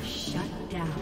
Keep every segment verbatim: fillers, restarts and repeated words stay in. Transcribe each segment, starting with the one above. Shut down.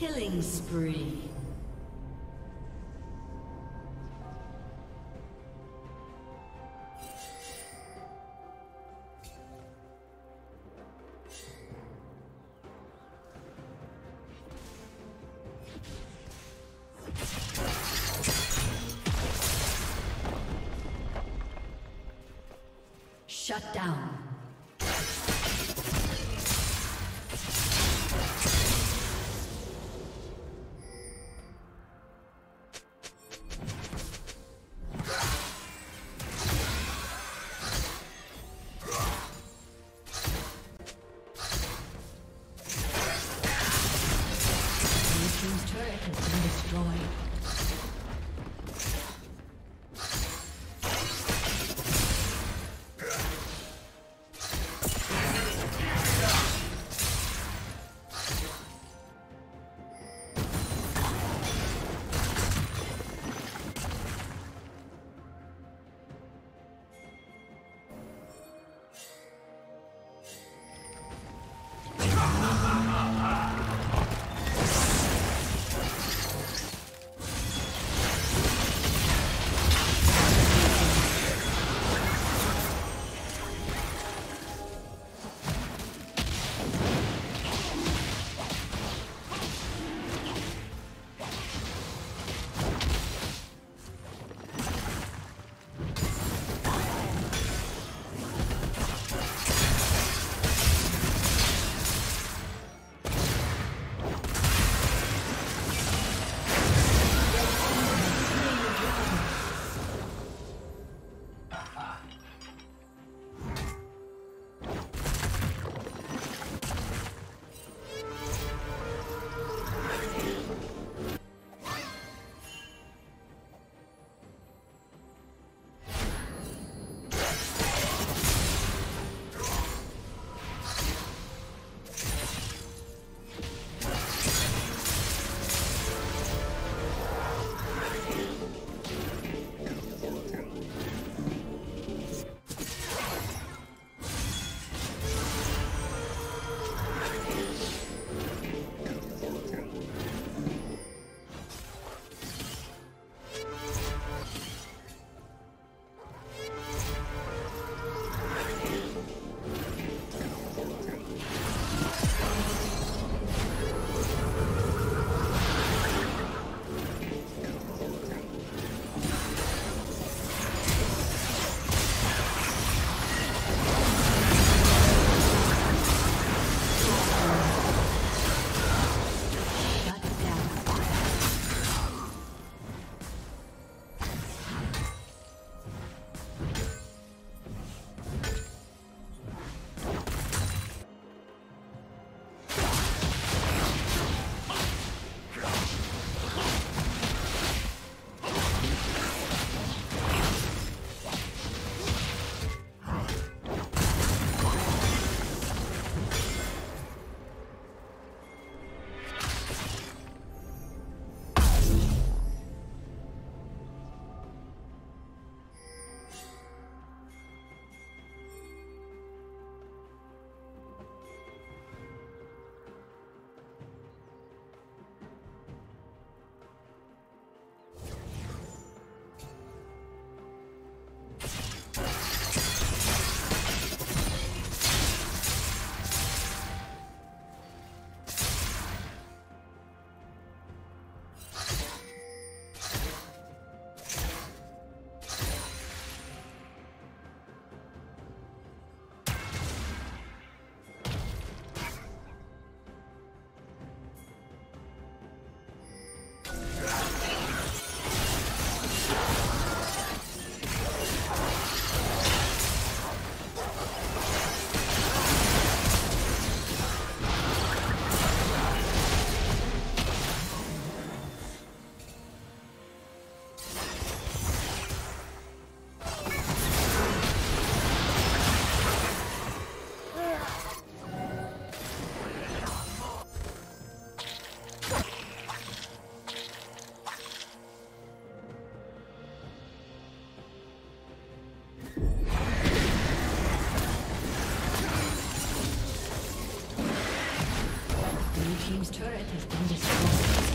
Killing spree. Shut down. team's turret has been destroyed.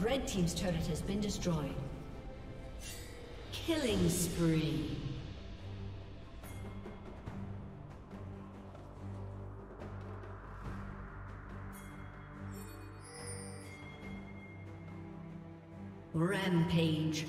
Red team's turret has been destroyed. Killing spree. Rampage.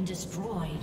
Destroyed.